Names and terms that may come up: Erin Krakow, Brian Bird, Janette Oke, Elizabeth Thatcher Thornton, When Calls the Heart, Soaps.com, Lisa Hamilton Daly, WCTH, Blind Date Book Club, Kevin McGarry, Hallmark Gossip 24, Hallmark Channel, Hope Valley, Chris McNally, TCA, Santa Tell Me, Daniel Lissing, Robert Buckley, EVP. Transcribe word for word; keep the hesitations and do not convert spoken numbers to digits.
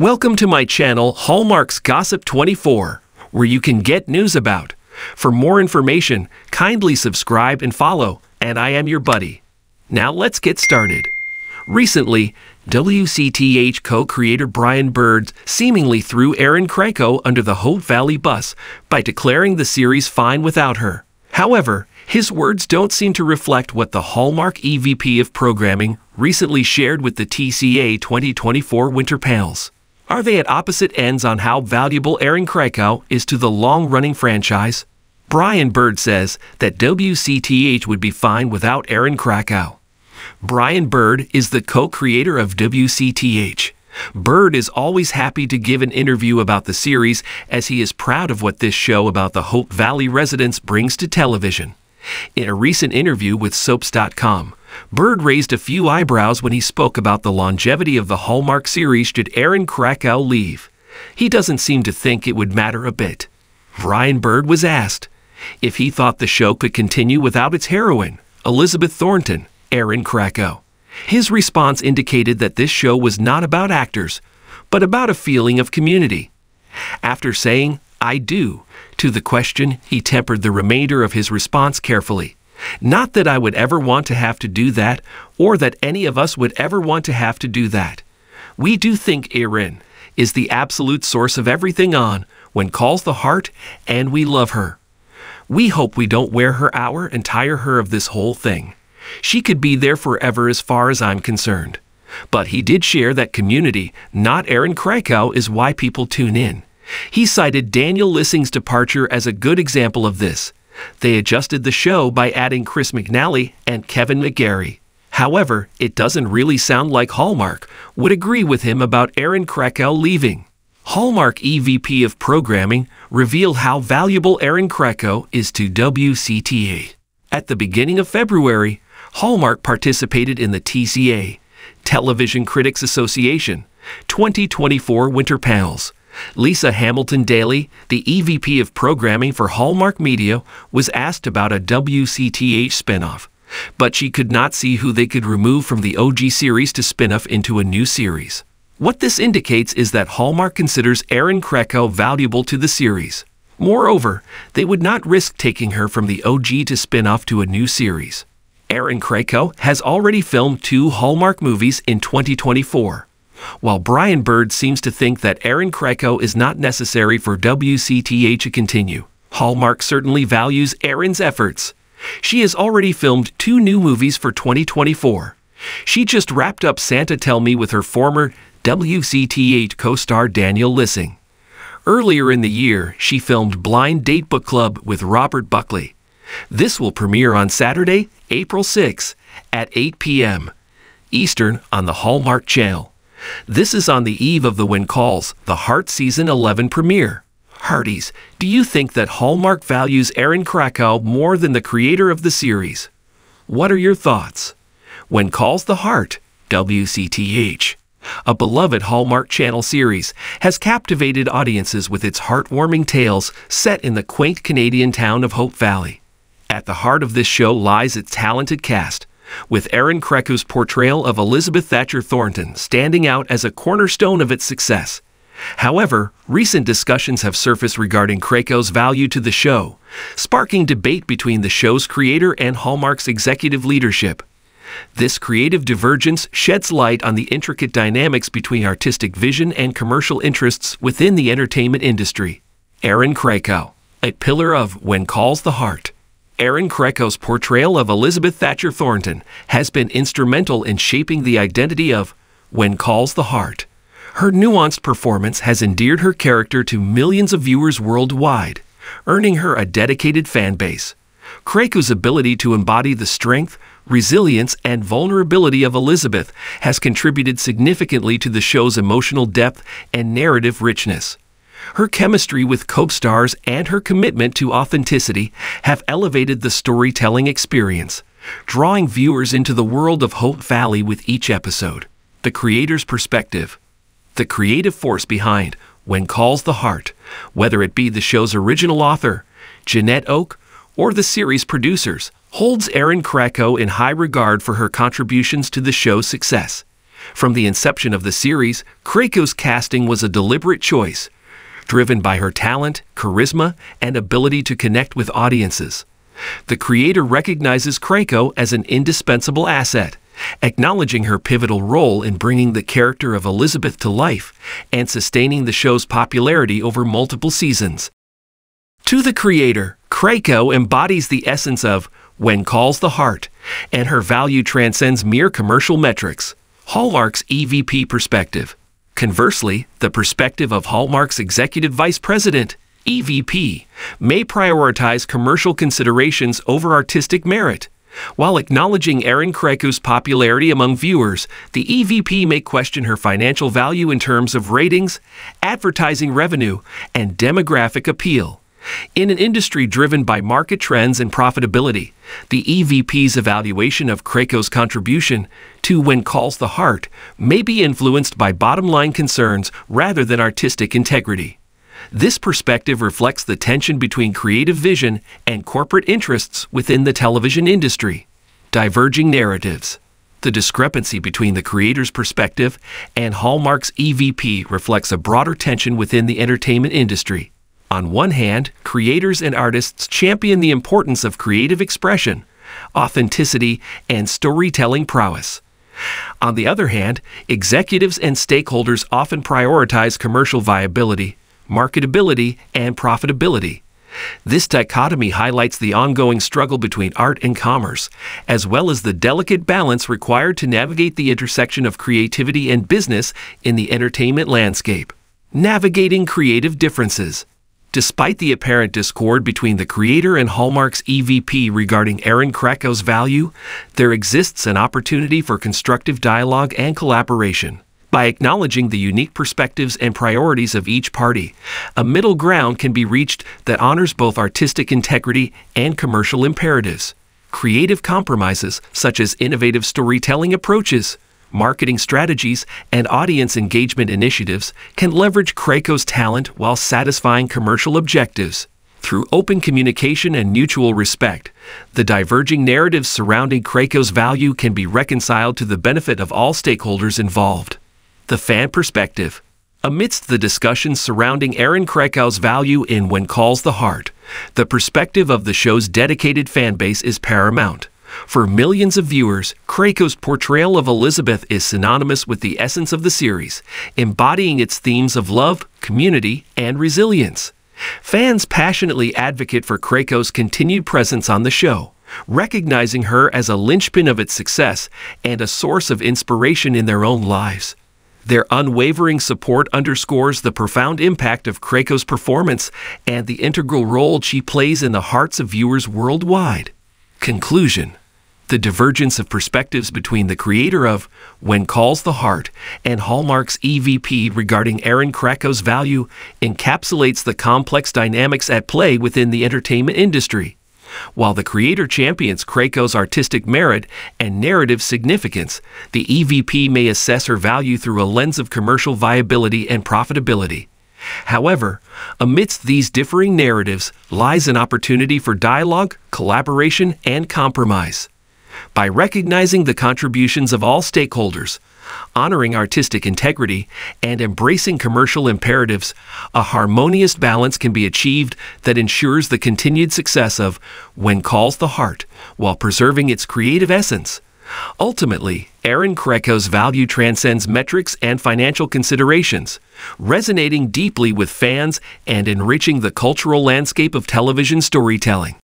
Welcome to my channel, Hallmark's Gossip twenty-four, where you can get news about. For more information, kindly subscribe and follow, and I am your buddy. Now let's get started. Recently, W C T H co-creator Brian Bird seemingly threw Erin Krakow under the Hope Valley bus by declaring the series fine without her. However, his words don't seem to reflect what the Hallmark E V P of Programming recently shared with the T C A twenty twenty-four Winter Pals. Are they at opposite ends on how valuable Erin Krakow is to the long-running franchise? Brian Bird says that W C T H would be fine without Erin Krakow. Brian Bird is the co-creator of W C T H. Bird is always happy to give an interview about the series, as he is proud of what this show about the Hope Valley residents brings to television. In a recent interview with Soaps dot com, Bird raised a few eyebrows when he spoke about the longevity of the Hallmark series should Erin Krakow leave. He doesn't seem to think it would matter a bit. Brian Bird was asked if he thought the show could continue without its heroine, Elizabeth Thornton, Erin Krakow. His response indicated that this show was not about actors, but about a feeling of community. After saying, "I do," to the question, he tempered the remainder of his response carefully. "Not that I would ever want to have to do that, or that any of us would ever want to have to do that. We do think Erin is the absolute source of everything on When Calls the Heart, and we love her. We hope we don't wear her hour and tire her of this whole thing. She could be there forever as far as I'm concerned." But he did share that community, not Erin Krakow, is why people tune in. He cited Daniel Lissing's departure as a good example of this. They adjusted the show by adding Chris McNally and Kevin McGarry. However, it doesn't really sound like Hallmark would agree with him about Erin Krakow leaving. Hallmark E V P of Programming revealed how valuable Erin Krakow is to W C T A. At the beginning of February, Hallmark participated in the T C A, Television Critics Association, twenty twenty-four Winter Pals. Lisa Hamilton Daly, the E V P of Programming for Hallmark Media, was asked about a W C T H spinoff, but she could not see who they could remove from the O G series to spin off into a new series. What this indicates is that Hallmark considers Erin Krakow valuable to the series. Moreover, they would not risk taking her from the O G to spin off to a new series. Erin Krakow has already filmed two Hallmark movies in twenty twenty-four. While Brian Bird seems to think that Erin Krakow is not necessary for W C T H to continue, Hallmark certainly values Erin's efforts. She has already filmed two new movies for twenty twenty-four. She just wrapped up Santa Tell Me with her former W C T H co-star Daniel Lissing. Earlier in the year, she filmed Blind Date Book Club with Robert Buckley. This will premiere on Saturday, April sixth, at eight p m Eastern on the Hallmark Channel. This is on the eve of the When Calls the Heart Season eleven premiere. Hearties, do you think that Hallmark values Erin Krakow more than the creator of the series? What are your thoughts? When Calls the Heart, W C T H. A beloved Hallmark Channel series has captivated audiences with its heartwarming tales set in the quaint Canadian town of Hope Valley. At the heart of this show lies its talented cast, with Erin Krakow's portrayal of Elizabeth Thatcher Thornton standing out as a cornerstone of its success. However, recent discussions have surfaced regarding Krakow's value to the show, sparking debate between the show's creator and Hallmark's executive leadership. This creative divergence sheds light on the intricate dynamics between artistic vision and commercial interests within the entertainment industry. Erin Krakow, a pillar of When Calls the Heart. Erin Krakow's portrayal of Elizabeth Thatcher Thornton has been instrumental in shaping the identity of When Calls the Heart. Her nuanced performance has endeared her character to millions of viewers worldwide, earning her a dedicated fan base. Krakow's ability to embody the strength, resilience, and vulnerability of Elizabeth has contributed significantly to the show's emotional depth and narrative richness. Her chemistry with co-stars and her commitment to authenticity have elevated the storytelling experience, drawing viewers into the world of Hope Valley with each episode. The creator's perspective. The creative force behind When Calls the Heart, whether it be the show's original author, Janette Oke, or the series producers, holds Erin Krakow in high regard for her contributions to the show's success. From the inception of the series, Krakow's casting was a deliberate choice, driven by her talent, charisma, and ability to connect with audiences. The creator recognizes Krakow as an indispensable asset, acknowledging her pivotal role in bringing the character of Elizabeth to life and sustaining the show's popularity over multiple seasons. To the creator, Krakow embodies the essence of When Calls the Heart, and her value transcends mere commercial metrics, Hallmark's E V P perspective. Conversely, the perspective of Hallmark's Executive Vice President, E V P, may prioritize commercial considerations over artistic merit. While acknowledging Erin Krakow's popularity among viewers, the E V P may question her financial value in terms of ratings, advertising revenue, and demographic appeal. In an industry driven by market trends and profitability, the E V P's evaluation of Krakow's contribution to When Calls the Heart may be influenced by bottom-line concerns rather than artistic integrity. This perspective reflects the tension between creative vision and corporate interests within the television industry. Diverging narratives. The discrepancy between the creator's perspective and Hallmark's E V P reflects a broader tension within the entertainment industry. On one hand, creators and artists champion the importance of creative expression, authenticity, and storytelling prowess. On the other hand, executives and stakeholders often prioritize commercial viability, marketability, and profitability. This dichotomy highlights the ongoing struggle between art and commerce, as well as the delicate balance required to navigate the intersection of creativity and business in the entertainment landscape. Navigating creative differences. Despite the apparent discord between the creator and Hallmark's E V P regarding Erin Krakow's value, there exists an opportunity for constructive dialogue and collaboration. By acknowledging the unique perspectives and priorities of each party, a middle ground can be reached that honors both artistic integrity and commercial imperatives. Creative compromises, such as innovative storytelling approaches, marketing strategies, and audience engagement initiatives, can leverage Krakow's talent while satisfying commercial objectives. Through open communication and mutual respect, the diverging narratives surrounding Krakow's value can be reconciled to the benefit of all stakeholders involved. The fan perspective. Amidst the discussions surrounding Erin Krakow's value in When Calls the Heart, the perspective of the show's dedicated fanbase is paramount. For millions of viewers, Krakow's portrayal of Elizabeth is synonymous with the essence of the series, embodying its themes of love, community, and resilience. Fans passionately advocate for Krakow's continued presence on the show, recognizing her as a linchpin of its success and a source of inspiration in their own lives. Their unwavering support underscores the profound impact of Krakow's performance and the integral role she plays in the hearts of viewers worldwide. Conclusion. The divergence of perspectives between the creator of When Calls the Heart and Hallmark's E V P regarding Erin Krakow's value encapsulates the complex dynamics at play within the entertainment industry. While the creator champions Krakow's artistic merit and narrative significance, the E V P may assess her value through a lens of commercial viability and profitability. However, amidst these differing narratives lies an opportunity for dialogue, collaboration, and compromise. By recognizing the contributions of all stakeholders, honoring artistic integrity, and embracing commercial imperatives, a harmonious balance can be achieved that ensures the continued success of When Calls the Heart while preserving its creative essence. Ultimately, Erin Krakow's value transcends metrics and financial considerations, resonating deeply with fans and enriching the cultural landscape of television storytelling.